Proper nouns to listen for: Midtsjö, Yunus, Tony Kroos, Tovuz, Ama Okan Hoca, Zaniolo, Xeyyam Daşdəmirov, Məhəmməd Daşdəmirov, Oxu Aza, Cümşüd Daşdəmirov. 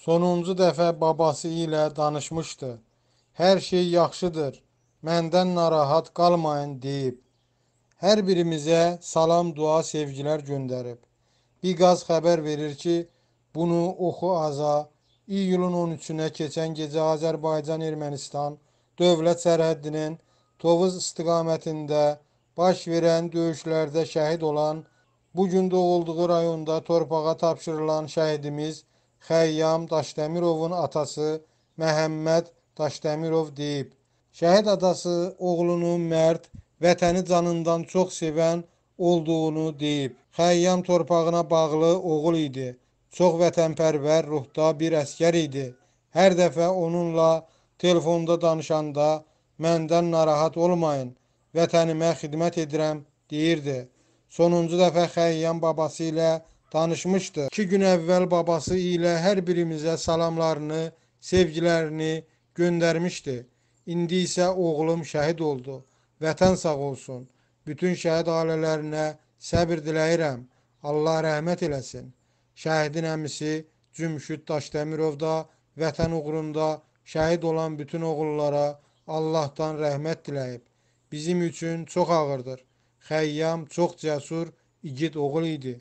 Sonuncu dəfə babası ilə danışmışdı. Hər şey yaxşıdır, məndən narahat qalmayın deyib. Hər birimizə salam, dua, sevgilər göndərib. Biqaz xəbər verir ki, bunu Oxu Aza iyulun 13-nə keçən gecə Azərbaycan-Ermənistan dövlət sərhəddinin Tovuz istiqamətində baş verən döyüşlərdə şəhid olan, bugün doğulduğu rayonda torpağa tapşırılan şəhidimiz Xeyyam Daşdəmirovun atası Məhəmməd Daşdəmirov deyib. Şəhid atası oğlunu mərd, vətəni canından çox sevən olduğunu deyib. Xeyyam torpağına bağlı oğul idi. Çox vətənpərvər ruhda bir əsgər idi. Hər dəfə onunla telefonda danışanda məndən narahat olmayın, vətənimə xidmət edirəm deyirdi. Sonuncu dəfə Xeyyam babası ilə tanışmışdı. 2 gün əvvəl babası ilə hər birimizə salamlarını, sevgilərini göndərmişdi. İndi isə oğlum şəhid oldu. Vətən sağ olsun. Bütün şəhid ailələrinə səbir diləyirəm. Allah rəhmət eləsin. Şəhidin əmisi Cümşüd Daşdəmirov da vətən uğrunda şəhid olan bütün oğullara Allahdan rəhmət diləyib. Bizim üçün çox ağırdır. Xeyyam çox cəsur, igid oğul idi.